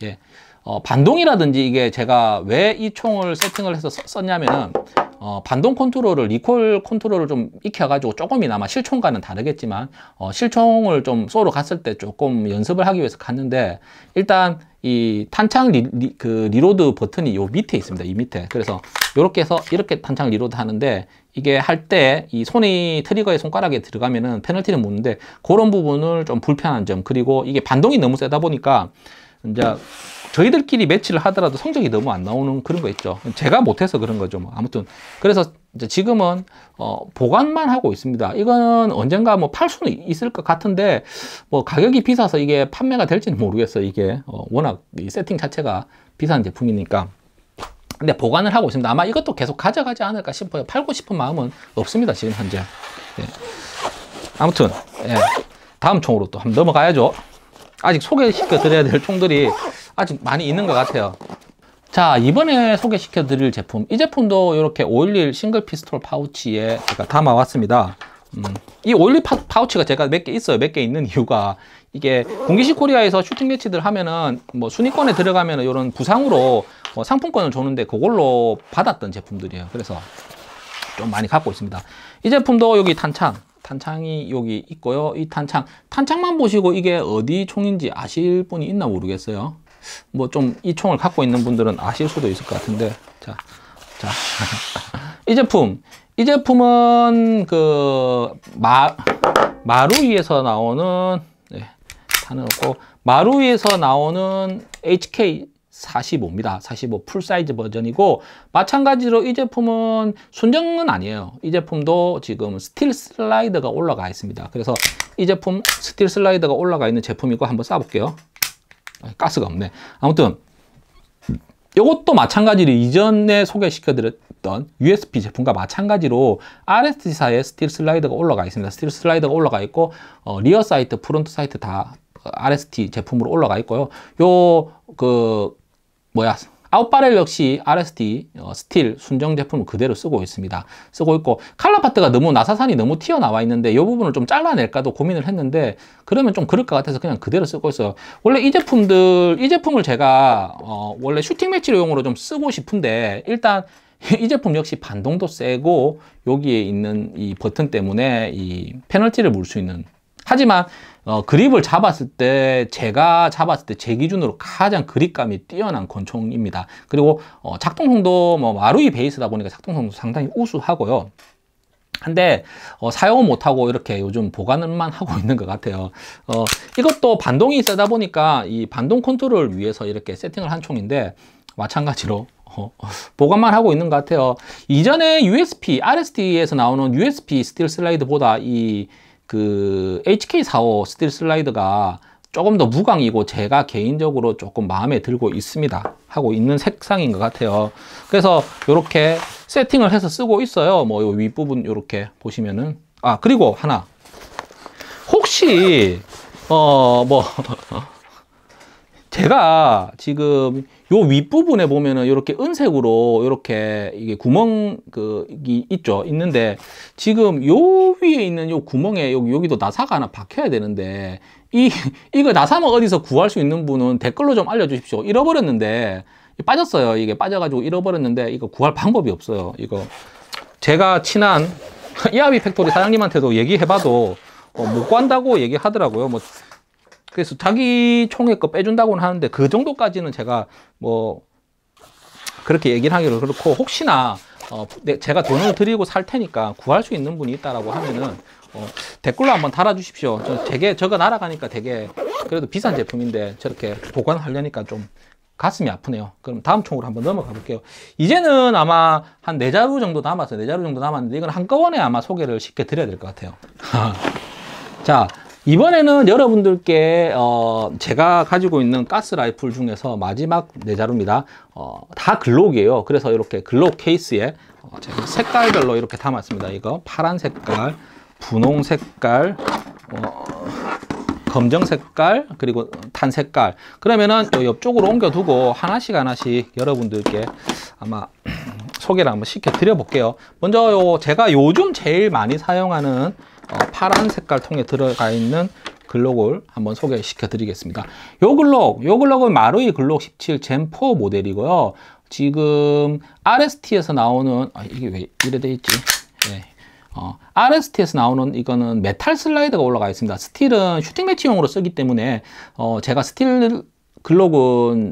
예. 어, 반동이라든지 이게 제가 왜 이 총을 세팅을 해서 썼냐면은 어, 반동 컨트롤을 리콜 컨트롤을 좀 익혀가지고 조금이나마 실총과는 다르겠지만 어, 실총을 좀 쏘러 갔을 때 조금 연습을 하기 위해서 갔는데, 일단 이 탄창 리, 리, 그 리로드 버튼이 요 밑에 있습니다. 이 밑에. 그래서 요렇게 해서 이렇게 탄창 리로드 하는데, 이게 할 때 이 손이 트리거에 손가락에 들어가면은 페널티는 묻는데, 그런 부분을 좀 불편한 점, 그리고 이게 반동이 너무 세다 보니까 이제 저희들끼리 매치를 하더라도 성적이 너무 안 나오는 그런 거 있죠. 제가 못해서 그런 거죠. 뭐 아무튼 그래서 이제 지금은 어, 보관만 하고 있습니다. 이거는 언젠가 뭐 팔 수는 있을 것 같은데 뭐 가격이 비싸서 이게 판매가 될지는 모르겠어요. 이게 어, 워낙 이 세팅 자체가 비싼 제품이니까. 근데 보관을 하고 있습니다. 아마 이것도 계속 가져가지 않을까 싶어요. 팔고 싶은 마음은 없습니다, 지금 현재. 예. 아무튼 예. 다음 총으로 또 한번 넘어가야죠. 아직 소개시켜 드려야 될 총들이 아직 많이 있는 것 같아요. 자, 이번에 소개시켜 드릴 제품, 이 제품도 이렇게 오일일 싱글 피스톨 파우치에 제가 담아 왔습니다. 음, 이 오일일 파, 파우치가 제가 몇 개 있어요. 몇 개 있는 이유가 이게 공기시 코리아에서 슈팅 매치들 하면은 뭐 순위권에 들어가면은 이런 부상으로 뭐 상품권을 주는데 그걸로 받았던 제품들이에요. 그래서 좀 많이 갖고 있습니다. 이 제품도 여기 탄창 탄창이 여기 있고요. 이 탄창 탄창만 보시고 이게 어디 총인지 아실 분이 있나 모르겠어요. 뭐 좀 이 총을 갖고 있는 분들은 아실 수도 있을 것 같은데, 자, 자, 이 제품 이 제품은 그 마 마루이에서 나오는 네, 탄을 넣고 마루이에서 나오는 에이치케이 사십오입니다. 사십오 풀사이즈 버전이고 마찬가지로 이 제품은 순정은 아니에요. 이 제품도 지금 스틸 슬라이더가 올라가 있습니다. 그래서 이 제품 스틸 슬라이더가 올라가 있는 제품이고 한번 쏴볼게요. 가스가 없네. 아무튼 이것도 마찬가지로 이전에 소개시켜드렸던 유에스피 제품과 마찬가지로 알에스티사의 스틸 슬라이더가 올라가 있습니다. 스틸 슬라이더가 올라가 있고 어, 리어 사이트, 프론트 사이트 다 알에스티 제품으로 올라가 있고요. 요 그 뭐야 아웃바렐 역시 알에스티 어, 스틸 순정 제품을 그대로 쓰고 있습니다. 쓰고 있고 칼라 파트가 너무 나사산이 너무 튀어나와 있는데 이 부분을 좀 잘라낼까도 고민을 했는데 그러면 좀 그럴 것 같아서 그냥 그대로 쓰고 있어요. 원래 이 제품들 이 제품을 제가 어, 원래 슈팅 매치용으로 좀 쓰고 싶은데 일단 이 제품 역시 반동도 세고 여기에 있는 이 버튼 때문에 이 페널티를 물 수 있는. 하지만 어, 그립을 잡았을 때 제가 잡았을 때 제 기준으로 가장 그립감이 뛰어난 권총입니다. 그리고 어, 작동성도 뭐 마루이 베이스다 보니까 작동성도 상당히 우수하고요. 근데 어, 사용은 못하고 이렇게 요즘 보관만 하고 있는 것 같아요. 어, 이것도 반동이 세다 보니까 이 반동 컨트롤을 위해서 이렇게 세팅을 한 총인데 마찬가지로 어, 보관만 하고 있는 것 같아요. 이전에 유에스피, 알에스티에서 나오는 유에스피 스틸 슬라이드보다 이 그 에이치케이 사십오 스틸 슬라이드가 조금 더 무광이고 제가 개인적으로 조금 마음에 들고 있습니다. 하고 있는 색상인 것 같아요. 그래서 이렇게 세팅을 해서 쓰고 있어요. 뭐 요 윗부분 이렇게 보시면은 아 그리고 하나 혹시 어 뭐 제가 지금 요 윗부분에 보면은 이렇게 은색으로 이렇게 이게 구멍 그 있죠 있는데 지금 요 위에 있는 요 구멍에 여기 여기도 나사가 하나 박혀야 되는데 이 이거 나사만 어디서 구할 수 있는 분은 댓글로 좀 알려주십시오. 잃어버렸는데 빠졌어요. 이게 빠져가지고 잃어버렸는데 이거 구할 방법이 없어요. 이거 제가 친한 이하비 팩토리 사장님한테도 얘기해봐도 어, 못 구한다고 얘기하더라고요. 뭐 그래서 자기 총에 거 빼준다고는 하는데 그 정도까지는 제가 뭐 그렇게 얘기를 하기로 그렇고 혹시나 어 제가 돈을 드리고 살 테니까 구할 수 있는 분이 있다라고 하면은 어 댓글로 한번 달아주십시오. 저 되게 저거 날아가니까 되게 그래도 비싼 제품인데 저렇게 보관하려니까 좀 가슴이 아프네요. 그럼 다음 총으로 한번 넘어가 볼게요. 이제는 아마 한 네 자루 정도 남았어요. 네 자루 정도 남았는데 이건 한꺼번에 아마 소개를 쉽게 드려야 될 것 같아요. 자. 이번에는 여러분들께 어 제가 가지고 있는 가스 라이플 중에서 마지막 네 자루입니다. 어 다 글록이에요. 그래서 이렇게 글록 케이스에 어 제가 색깔별로 이렇게 담았습니다. 이거 파란 색깔, 분홍 색깔, 어 검정 색깔, 그리고 탄 색깔. 그러면은 요 옆쪽으로 옮겨두고 하나씩 하나씩 여러분들께 아마 소개를 한번 시켜 드려 볼게요. 먼저 요 제가 요즘 제일 많이 사용하는 어, 파란 색깔 통에 들어가 있는 글록을 한번 소개시켜 드리겠습니다. 요 글록, 요 글록은 마루이 글록 십칠 젠 사 모델이고요. 지금 알에스티에서 나오는, 아, 이게 왜 이래 돼 있지? 네. 어, 알에스티에서 나오는 이거는 메탈 슬라이드가 올라가 있습니다. 스틸은 슈팅 매치용으로 쓰기 때문에, 어, 제가 스틸,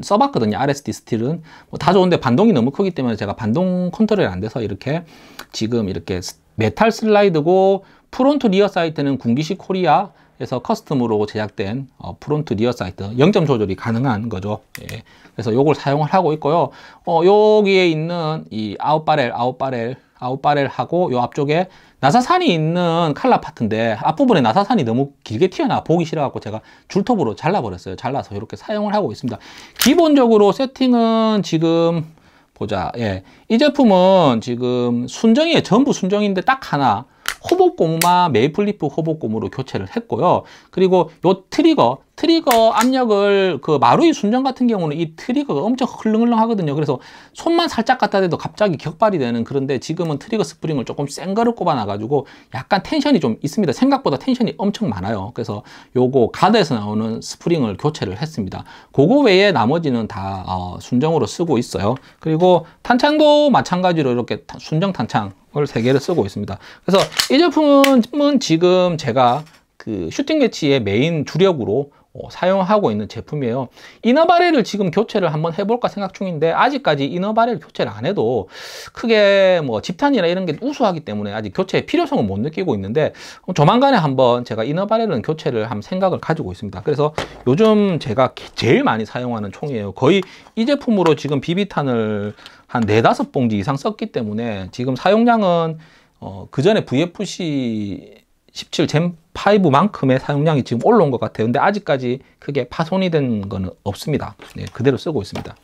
글록은 써봤거든요. 알에스티 스틸은 뭐 다 좋은데 반동이 너무 크기 때문에 제가 반동 컨트롤이 안 돼서 이렇게 지금 이렇게 메탈 슬라이드고 프론트 리어 사이트는 군기시 코리아 그래서 커스텀으로 제작된 어, 프론트 리어 사이트 영점 조절이 가능한 거죠. 예. 그래서 요걸 사용을 하고 있고요. 어, 여기에 있는 이 아웃바렐, 아웃바렐, 아웃바렐하고 요 앞쪽에 나사산이 있는 칼라 파트인데 앞부분에 나사산이 너무 길게 튀어나와 보기 싫어갖고 제가 줄톱으로 잘라버렸어요. 잘라서 이렇게 사용을 하고 있습니다. 기본적으로 세팅은 지금 보자. 예. 이 제품은 지금 순정이에요. 전부 순정인데 딱 하나 호복고무만 메이플리프 호복고무로 교체를 했고요. 그리고 요 트리거, 트리거 압력을 그 마루이 순정 같은 경우는 이 트리거가 엄청 흘렁흘렁 하거든요. 그래서 손만 살짝 갖다 대도 갑자기 격발이 되는, 그런데 지금은 트리거 스프링을 조금 센 거를 꼽아놔가지고 약간 텐션이 좀 있습니다. 생각보다 텐션이 엄청 많아요. 그래서 요거 가더에서 나오는 스프링을 교체를 했습니다. 그거 외에 나머지는 다 어, 순정으로 쓰고 있어요. 그리고 탄창도 마찬가지로 이렇게 순정 탄창 세 개를 쓰고 있습니다. 그래서 이 제품은 지금 제가 그 슈팅 매치의 메인 주력으로 어, 사용하고 있는 제품이에요. 이너바렐을 지금 교체를 한번 해볼까 생각 중인데 아직까지 이너바렐 교체를 안 해도 크게 뭐 집탄이나 이런 게 우수하기 때문에 아직 교체의 필요성을 못 느끼고 있는데 조만간에 한번 제가 이너바렐은 교체를 한 생각을 가지고 있습니다. 그래서 요즘 제가 제일 많이 사용하는 총이에요. 거의 이 제품으로 지금 비비탄을 한 네다섯 봉지 이상 썼기 때문에 지금 사용량은 어, 그 전에 브이에프씨 십칠 젠 파이브만큼의 사용량이 지금 올라온 것 같아요. 근데 아직까지 크게 파손이 된 거는 없습니다. 네, 그대로 쓰고 있습니다.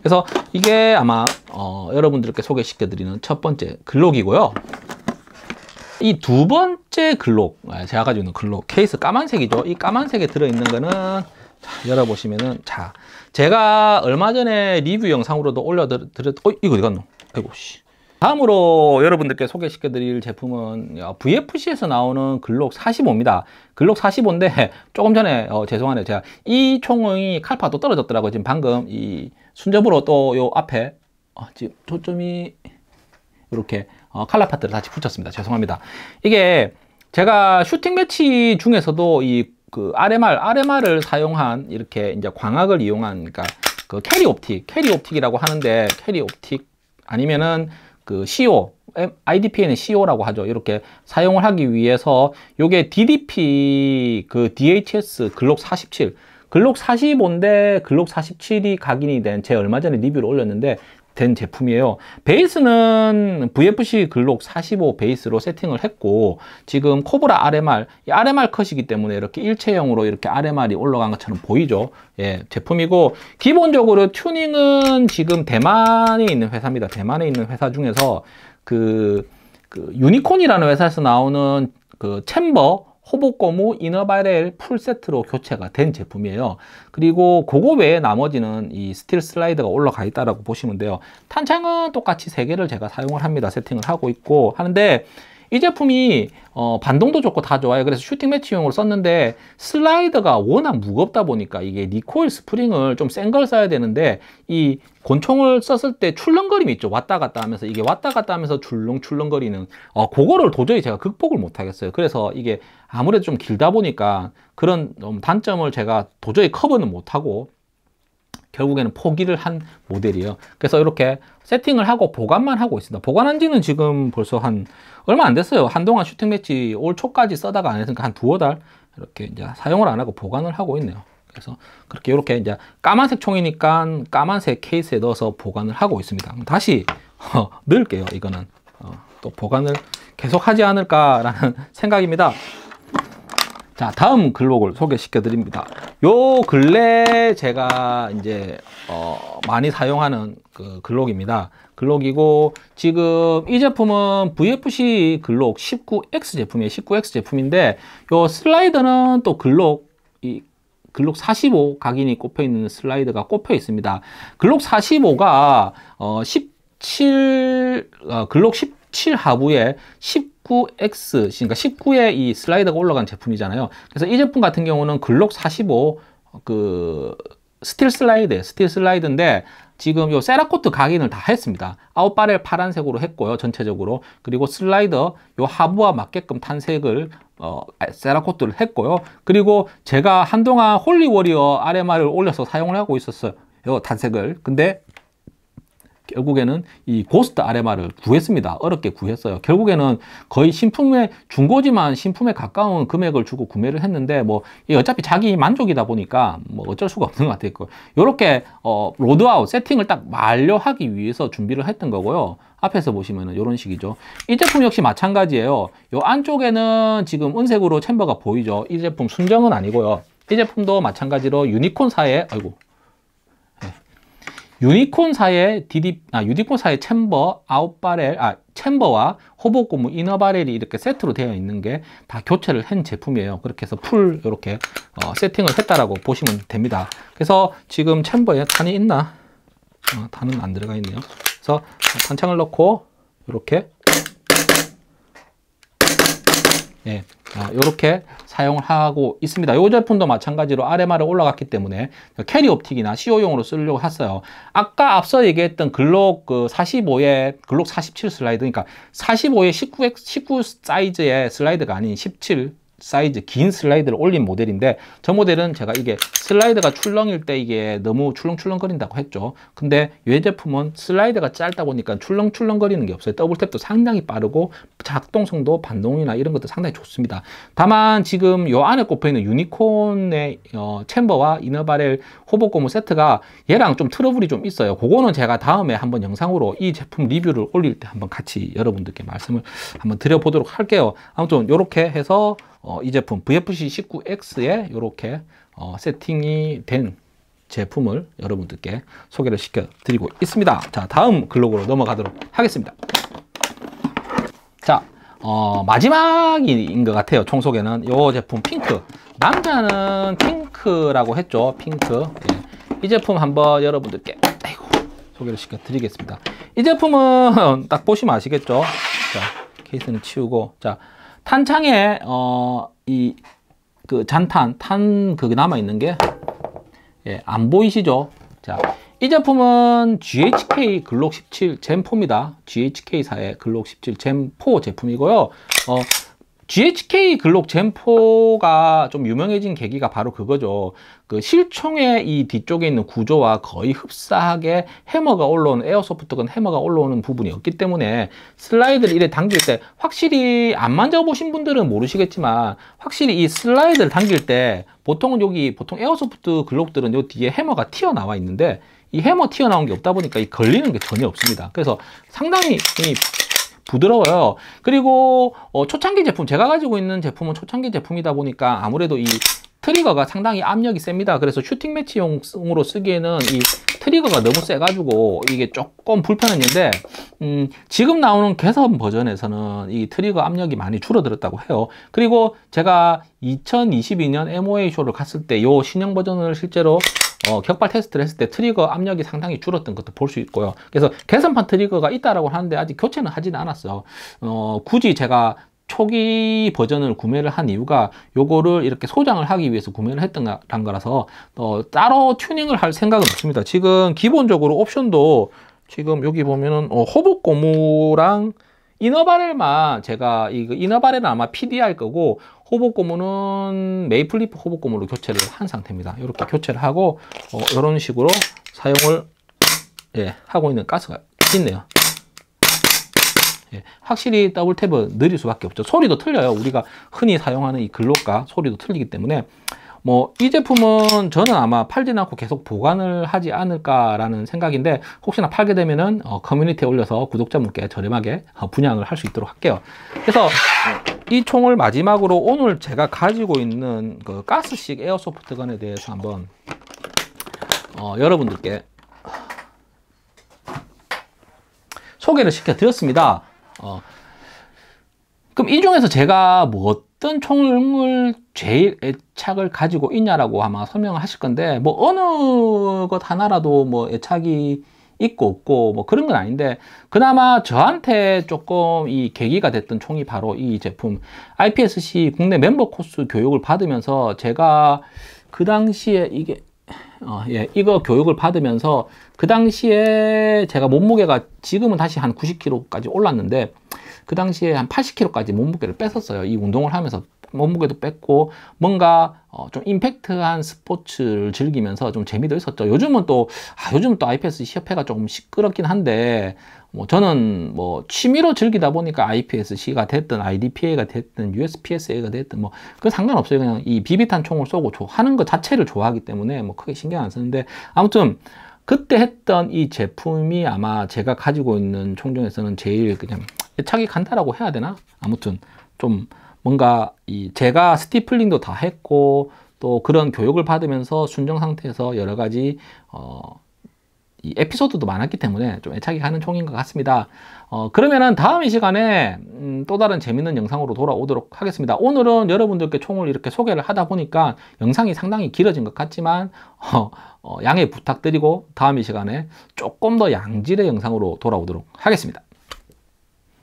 그래서 이게 아마 어, 여러분들께 소개시켜드리는 첫 번째 글록이고요. 이 두 번째 글록, 제가 가지고 있는 글록 케이스 까만색이죠. 이 까만색에 들어있는 거는 자, 열어보시면은 자, 제가 얼마 전에 리뷰 영상으로도 올려드렸... 어? 이거 어디 갔노? 아이고 씨. 다음으로 여러분들께 소개시켜 드릴 제품은 브이에프씨에서 나오는 글록 사십오입니다. 글록 사십오인데 조금 전에 어, 죄송하네요. 제가 이 총이 칼파도 떨어졌더라고요. 지금 방금 이 순접으로 또 요 앞에 어, 지금 초점이 이렇게 어, 칼라파트를 다시 붙였습니다. 죄송합니다. 이게 제가 슈팅 매치 중에서도 이 그 알엠알, 알엠알을 사용한 이렇게 이제 광학을 이용한, 그러니까 그 캐리 옵틱, 캐리 옵틱이라고 하는데 캐리 옵틱 아니면은 그 씨오, 아이디피에이는 씨오라고 하죠. 이렇게 사용을 하기 위해서 요게 디디피 그 디에이치에스 글록 사십칠, 글록 사십오인데 글록 사십칠이 각인이 된, 제 얼마 전에 리뷰를 올렸는데 된 제품이에요. 베이스는 브이에프씨 글록 사십오 베이스로 세팅을 했고 지금 코브라 알엠알, 이 알엠알 컷이기 때문에 이렇게 일체형으로 이렇게 알엠알이 올라간 것처럼 보이죠. 예, 제품이고 기본적으로 튜닝은 지금 대만에 있는 회사입니다. 대만에 있는 회사 중에서 그, 그 유니콘이라는 회사에서 나오는 그 챔버 호복고무 이너바렐 풀세트로 교체가 된 제품이에요. 그리고 그거 외에 나머지는 이 스틸 슬라이드가 올라가 있다라고 보시면 돼요. 탄창은 똑같이 세 개를 제가 사용을 합니다. 세팅을 하고 있고 하는데 이 제품이 어, 반동도 좋고 다 좋아요. 그래서 슈팅 매치용으로 썼는데 슬라이드가 워낙 무겁다 보니까 이게 리코일 스프링을 좀 센 걸 써야 되는데 이 권총을 썼을 때 출렁거림이 있죠. 왔다 갔다 하면서 이게 왔다 갔다 하면서 출렁출렁거리는 어, 그거를 도저히 제가 극복을 못 하겠어요. 그래서 이게 아무래도 좀 길다 보니까 그런 좀 단점을 제가 도저히 커버는 못 하고 결국에는 포기를 한 모델이에요. 그래서 이렇게 세팅을 하고 보관만 하고 있습니다. 보관한 지는 지금 벌써 한 얼마 안 됐어요. 한동안 슈팅 매치 올 초까지 써다가 안 했으니까 한 두어 달 이렇게 이제 사용을 안 하고 보관을 하고 있네요. 그래서 그렇게 이렇게 이제 까만색 총이니까 까만색 케이스에 넣어서 보관을 하고 있습니다. 다시 어, 넣을게요. 이거는 어, 또 보관을 계속 하지 않을까라는 생각입니다. 자, 다음 글록을 소개시켜 드립니다. 요 근래 제가 이제 어 많이 사용하는 그 글록입니다. 글록이고 지금 이 제품은 브이에프씨 글록 십구 엑스 제품이에요. 십구 엑스 제품인데 요 슬라이드는 또 글록 이 글록 사십오 각인이 꼽혀 있는 슬라이드가 꼽혀 있습니다. 글록 사십오가 어 십칠 어 글록 십칠 하부에 십구 엑스, 그러니까 십구에 이 슬라이드가 올라간 제품이잖아요. 그래서 이 제품 같은 경우는 글록 사십오 그 스틸 슬라이드, 스틸 슬라이드인데 지금 요 세라코트 각인을 다 했습니다. 아웃바렐 파란색으로 했고요, 전체적으로. 그리고 슬라이더 요 하부와 맞게끔 탄색을 어, 세라코트를 했고요. 그리고 제가 한동안 홀리워리어 알엠알을 올려서 사용을 하고 있었어요, 요 탄색을. 근데 결국에는 이 고스트 알엠알을 구했습니다. 어렵게 구했어요. 결국에는 거의 신품의 중고지만 신품에 가까운 금액을 주고 구매를 했는데 뭐 어차피 자기 만족이다 보니까 뭐 어쩔 수가 없는 것 같아요. 이렇게 어, 로드아웃 세팅을 딱 완료하기 위해서 준비를 했던 거고요. 앞에서 보시면은 이런 식이죠. 이 제품 역시 마찬가지예요. 요 안쪽에는 지금 은색으로 챔버가 보이죠. 이 제품 순정은 아니고요. 이 제품도 마찬가지로 유니콘사의 아이고 네. 유니콘사의 디디 아 유니콘사의 챔버 아웃바렐 아 챔버와 호복 고무 이너바렐이 이렇게 세트로 되어 있는 게 다 교체를 한 제품이에요. 그렇게 해서 풀 이렇게 어, 세팅을 했다라고 보시면 됩니다. 그래서 지금 챔버에 탄이 있나? 어, 탄은 안 들어가 있네요. 그래서 탄창을 넣고 이렇게 예, 이렇게 사용을 하고 있습니다. 이 제품도 마찬가지로 알엠알에 올라갔기 때문에 캐리옵틱이나 씨오용으로 쓰려고 했어요. 아까 앞서 얘기했던 글록 그 사십오의 글록 사십칠 슬라이드, 그러니까 사십오의 십구, 십구 사이즈의 슬라이드가 아닌 십칠 사이즈 긴 슬라이드를 올린 모델인데, 저 모델은 제가 이게 슬라이드가 출렁일 때 이게 너무 출렁출렁 거린다고 했죠. 근데 이 제품은 슬라이드가 짧다 보니까 출렁출렁 거리는 게 없어요. 더블탭도 상당히 빠르고 작동성도 반동이나 이런 것도 상당히 좋습니다. 다만 지금 요 안에 꼽혀있는 유니콘의 어, 챔버와 이너바렐 호복고무 세트가 얘랑 좀 트러블이 좀 있어요. 그거는 제가 다음에 한번 영상으로 이 제품 리뷰를 올릴 때 한번 같이 여러분들께 말씀을 한번 드려보도록 할게요. 아무튼 요렇게 해서 어, 이 제품 브이에프씨 십구 엑스에 이렇게 어, 세팅이 된 제품을 여러분들께 소개를 시켜드리고 있습니다. 자, 다음 글록으로 넘어가도록 하겠습니다. 자, 어, 마지막인 것 같아요. 총 소개는 이 제품 핑크. 남자는 핑크라고 했죠. 핑크. 예. 이 제품 한번 여러분들께 아이고, 소개를 시켜드리겠습니다. 이 제품은 딱 보시면 아시겠죠. 자, 케이스는 치우고. 자. 탄창에 어, 이 그 잔탄 탄 그게 남아 있는 게 예, 안 보이시죠? 자, 이 제품은 지에이치케이 글록 십칠 젠포입니다. 지에이치케이사의 글록 십칠 젠포 제품이고요. 어, 지에이치케이 글록 젠포가 좀 유명해진 계기가 바로 그거죠. 그 실총의 이 뒤쪽에 있는 구조와 거의 흡사하게 해머가 올라오는, 에어소프트건 해머가 올라오는 부분이 없기 때문에 슬라이드를 이래 당길 때, 확실히 안 만져보신 분들은 모르시겠지만 확실히 이 슬라이드를 당길 때 보통은 여기 보통 에어소프트 글록들은 요 뒤에 해머가 튀어나와 있는데, 이 해머 튀어나온 게 없다 보니까 이 걸리는 게 전혀 없습니다. 그래서 상당히 이 부드러워요. 그리고 어, 초창기 제품, 제가 가지고 있는 제품은 초창기 제품이다 보니까 아무래도 이 트리거가 상당히 압력이 셉니다. 그래서 슈팅 매치용으로 쓰기에는 이 트리거가 너무 세가지고 이게 조금 불편했는데, 음, 지금 나오는 개선 버전에서는 이 트리거 압력이 많이 줄어들었다고 해요. 그리고 제가 이천이십이년 엠오에이 쇼를 갔을 때 이 신형 버전을 실제로 어, 격발 테스트를 했을 때 트리거 압력이 상당히 줄었던 것도 볼 수 있고요. 그래서 개선판 트리거가 있다라고 하는데 아직 교체는 하진 않았어요. 어, 굳이 제가 초기 버전을 구매를 한 이유가 요거를 이렇게 소장을 하기 위해서 구매를 했던 거라서 어, 따로 튜닝을 할 생각은 없습니다. 지금 기본적으로 옵션도 지금 여기 보면은 어, 호복 고무랑 이너바렐만, 제가 이 이너바렐은 아마 피디알 거고 호복 고무는 메이플리프 호복 고무로 교체를 한 상태입니다. 이렇게 교체를 하고 어, 이런 식으로 사용을 예, 하고 있는 가스가 있네요. 예, 확실히 더블탭은 느릴 수밖에 없죠. 소리도 틀려요. 우리가 흔히 사용하는 이 글록과 소리도 틀리기 때문에 뭐 이 제품은 저는 아마 팔진 않고 계속 보관을 하지 않을까라는 생각인데, 혹시나 팔게 되면은 어, 커뮤니티에 올려서 구독자분께 저렴하게 어, 분양을 할 수 있도록 할게요. 그래서 이 총을 마지막으로 오늘 제가 가지고 있는 그 가스식 에어소프트건에 대해서 한번 어, 여러분들께 소개를 시켜드렸습니다. 어, 그럼 이 중에서 제가 뭐 어떤 총을 제일 애착을 가지고 있냐라고 아마 설명을 하실 건데, 뭐 어느 것 하나라도 뭐 애착이 있고 없고 뭐 그런 건 아닌데, 그나마 저한테 조금 이 계기가 됐던 총이 바로 이 제품 아이피에스씨 국내 멤버 코스 교육을 받으면서 제가 그 당시에 이게 어, 예, 이거 교육을 받으면서 그 당시에 제가 몸무게가 지금은 다시 한 구십 킬로그램까지 올랐는데 그 당시에 한 팔십 킬로그램까지 몸무게를 뺐었어요. 이 운동을 하면서 몸무게도 뺐고 뭔가 어, 좀 임팩트한 스포츠를 즐기면서 좀 재미도 있었죠. 요즘은 또 아, 요즘 또 아이피에스씨 협회가 조금 시끄럽긴 한데 뭐 저는 뭐 취미로 즐기다 보니까 아이피에스씨가 됐든 아이디피에이가 됐든 유에스피에스에이가 됐든 뭐 그건 상관없어요. 그냥 이 비비탄 총을 쏘고 조, 하는 것 자체를 좋아하기 때문에 뭐 크게 신경 안 쓰는데, 아무튼 그때 했던 이 제품이 아마 제가 가지고 있는 총 중에서는 제일 그냥 애착이 간다라고 해야 되나? 아무튼 좀 뭔가 이 제가 스티플링도 다 했고 또 그런 교육을 받으면서 순정 상태에서 여러 가지 어 이 에피소드도 많았기 때문에 좀 애착이 가는 총인 것 같습니다. 어 그러면은 다음 이 시간에 음 또 다른 재밌는 영상으로 돌아오도록 하겠습니다. 오늘은 여러분들께 총을 이렇게 소개를 하다 보니까 영상이 상당히 길어진 것 같지만 어, 어 양해 부탁드리고 다음 이 시간에 조금 더 양질의 영상으로 돌아오도록 하겠습니다.